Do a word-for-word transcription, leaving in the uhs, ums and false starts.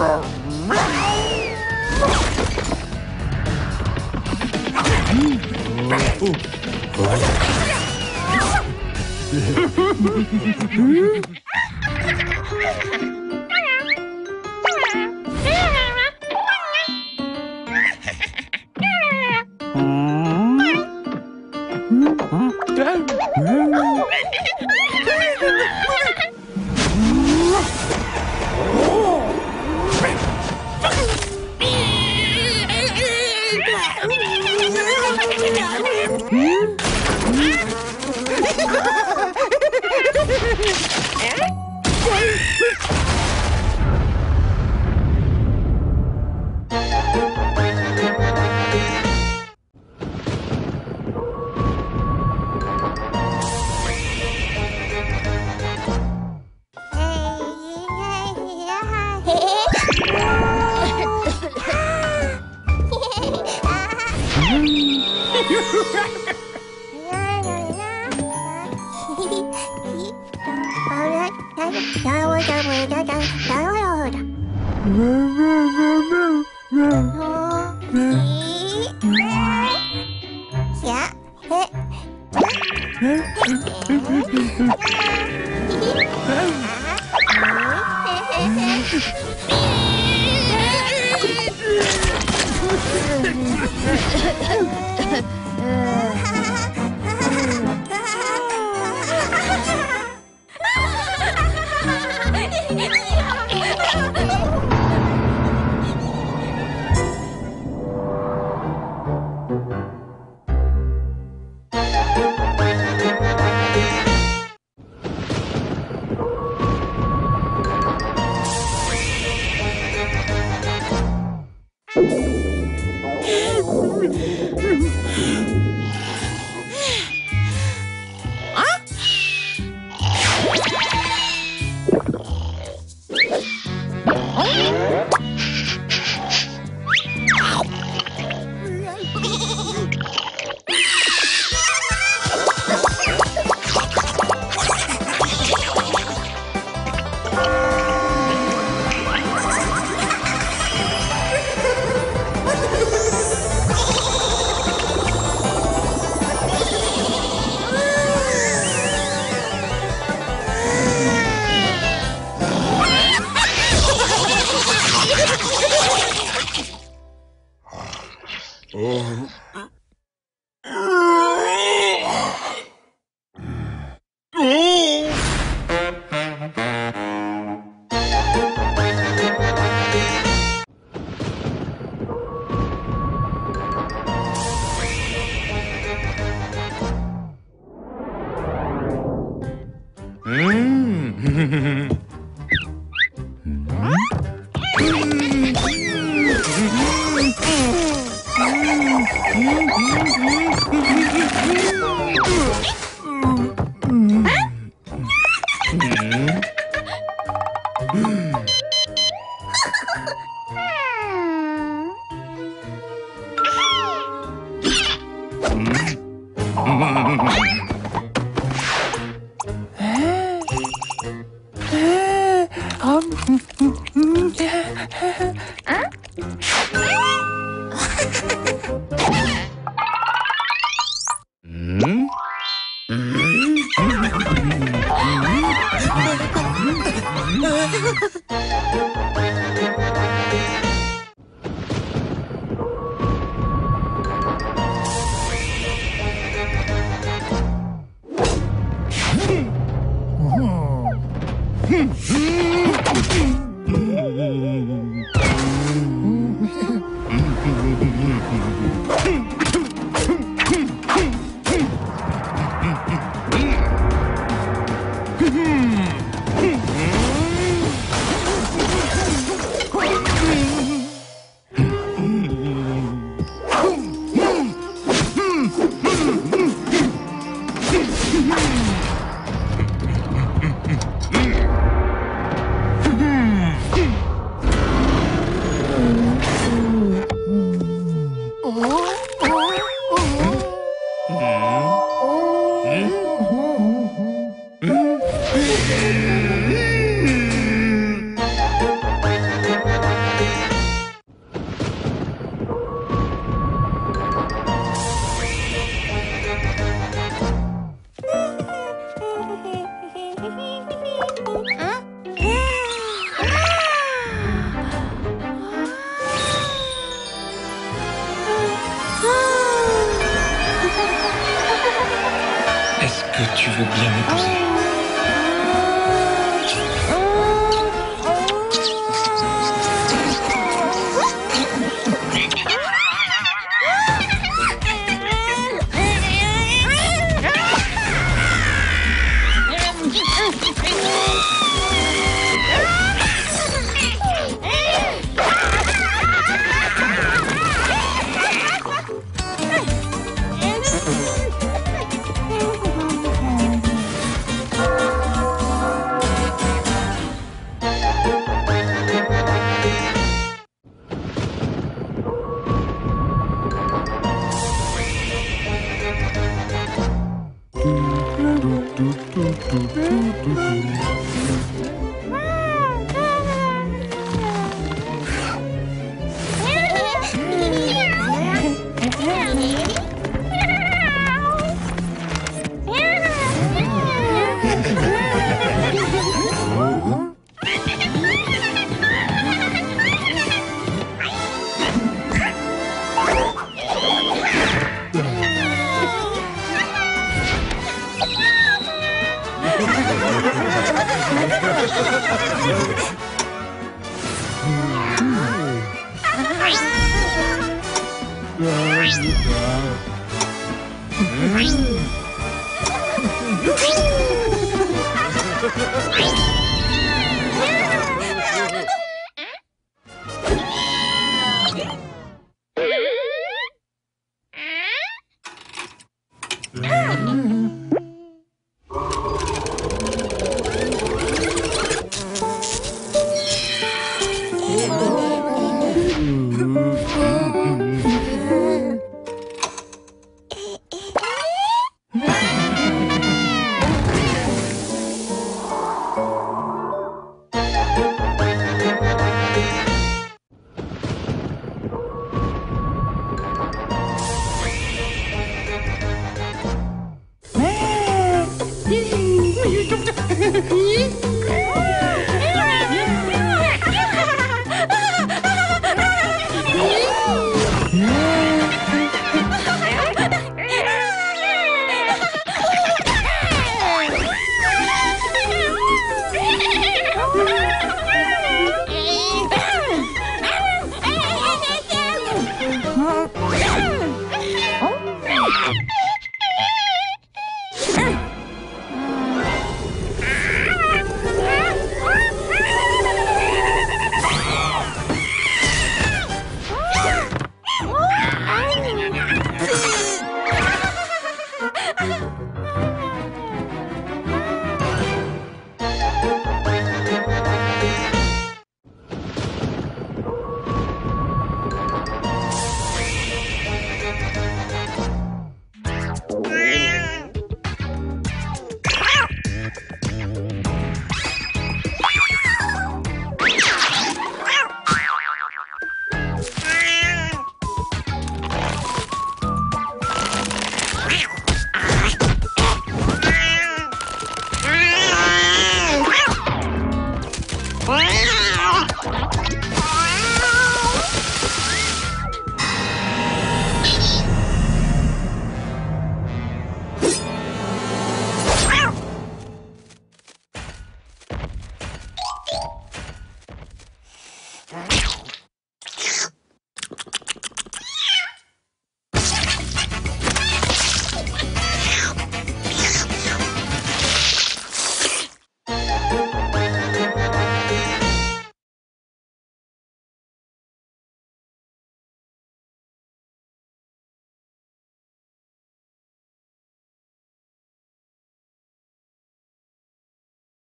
Hmm. tu veux bien m'épouser. Right.